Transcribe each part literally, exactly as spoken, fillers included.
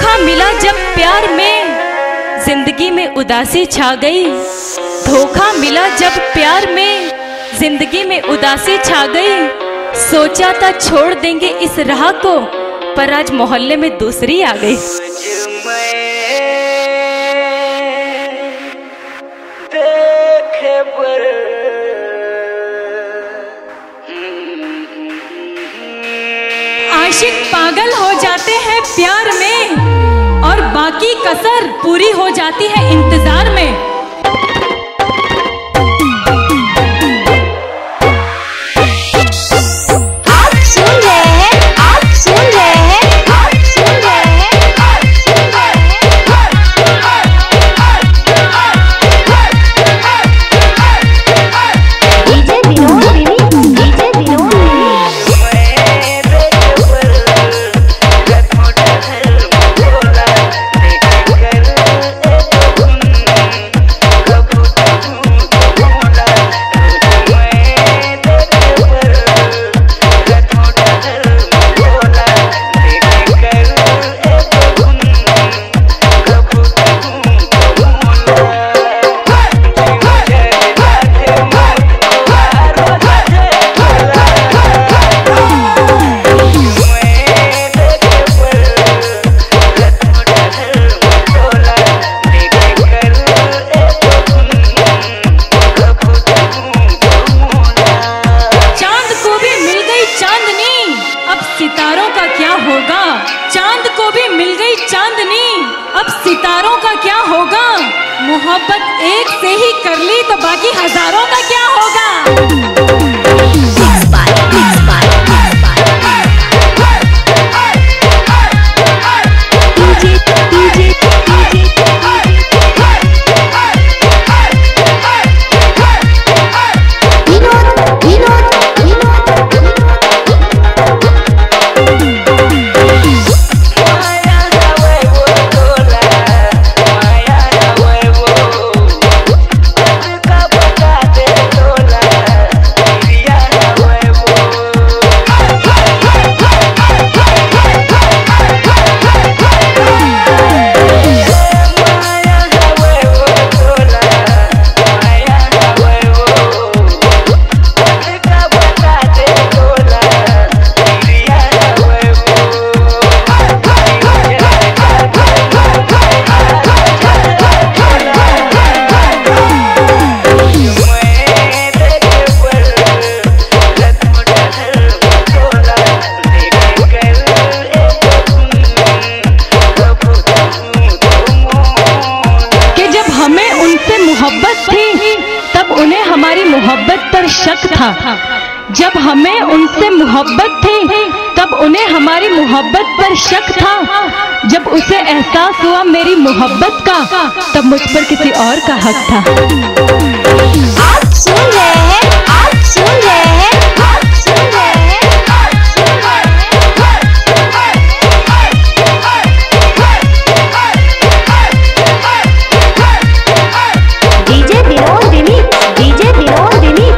धोखा मिला जब प्यार में, जिंदगी में उदासी छा गई। धोखा मिला जब प्यार में, जिंदगी में उदासी छा गई। सोचा था छोड़ देंगे इस राह को, पर आज मोहल्ले में दूसरी आ गई। आशिक पागल हो जाते हैं प्यार में, और बाकी कसर पूरी हो जाती है इंतजार में। आप सुन रहे हैं, आप सुन रहे हैं, आप सुन रहे हैं, आप सुन रहे हैं DJ Vinod remix, DJ Vinod remix. सितारों का क्या होगा? चांद को भी मिल गई चांदनी, अब सितारों का क्या होगा? मोहब्बत एक से ही कर ली तो बाकी हजारों का क्या मोहब्बत पर शक था। जब हमें उनसे मोहब्बत थी तब उन्हें हमारी मोहब्बत पर शक था। जब उसे एहसास हुआ मेरी मोहब्बत का, तब मुझ पर किसी और का हक था। आप सुन रहे हैं, आप सुन रहे हैं, आप सुन रहे हैं। DJ Vinod remix, DJ Vinod remix.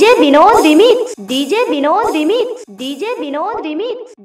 DJ Vinod remix DJ Vinod remix DJ Vinod remix.